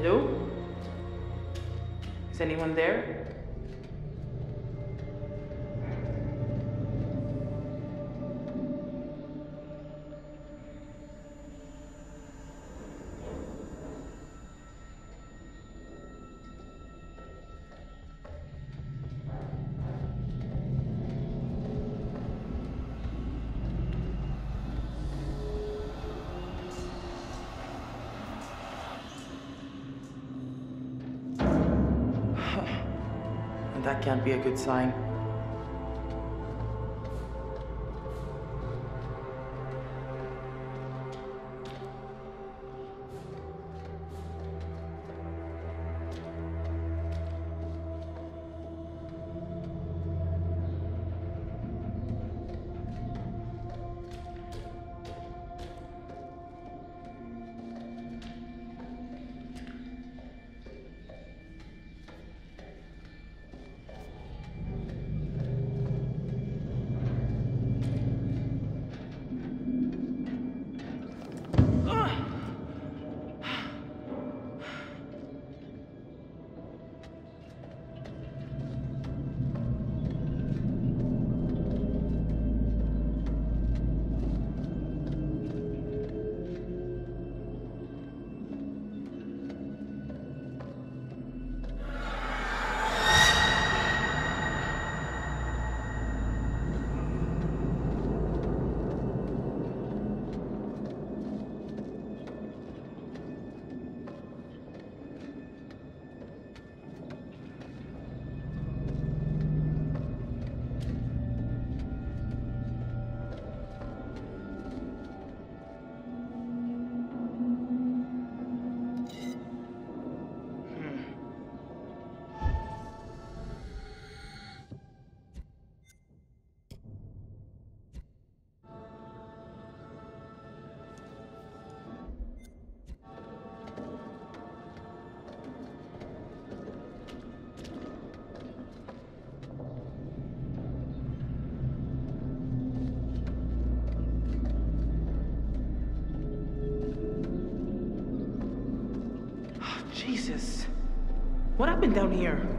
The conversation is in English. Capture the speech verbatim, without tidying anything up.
Hello? Is anyone there? That can't be a good sign. Jesus, what happened down here?